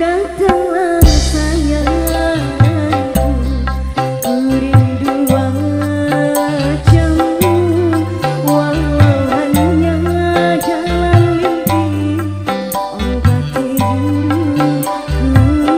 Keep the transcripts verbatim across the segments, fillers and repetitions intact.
datanglah sayangku, ku rindu wajahmu, walau hanya jalan mimpi, obati diriku ini.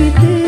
We'll be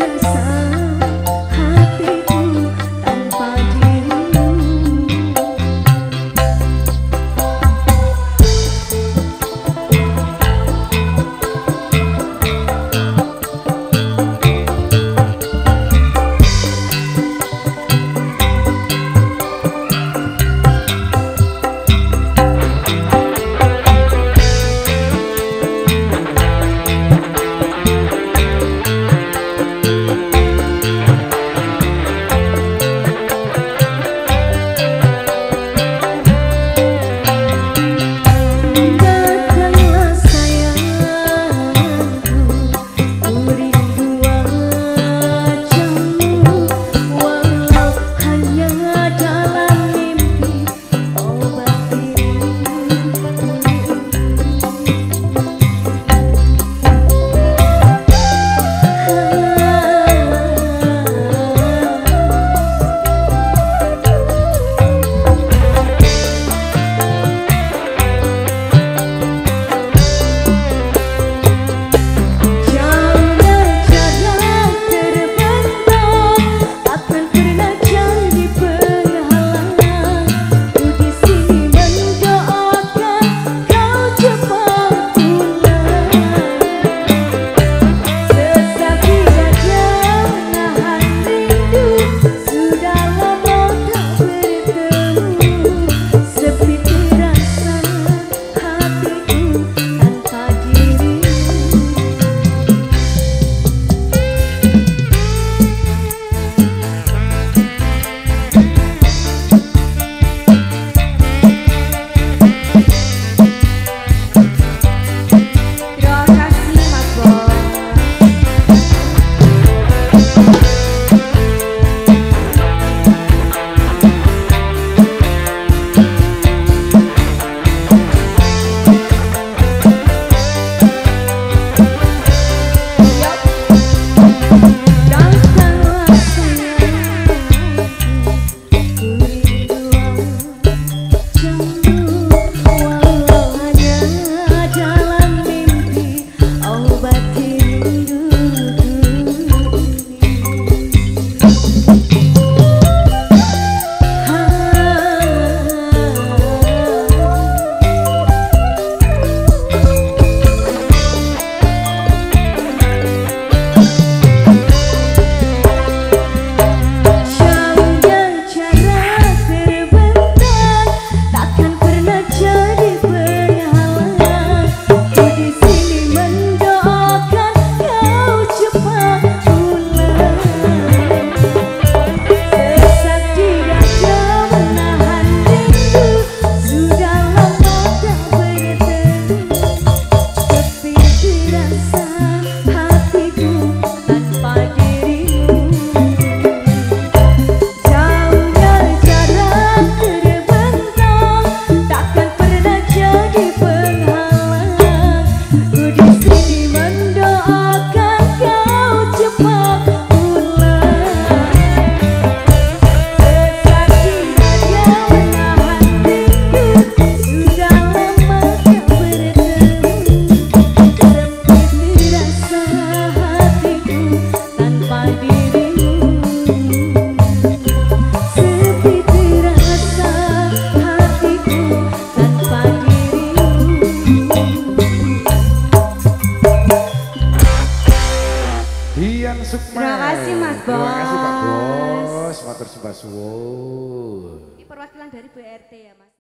Mas. Wow. Ini perwakilan dari B R T ya Mas.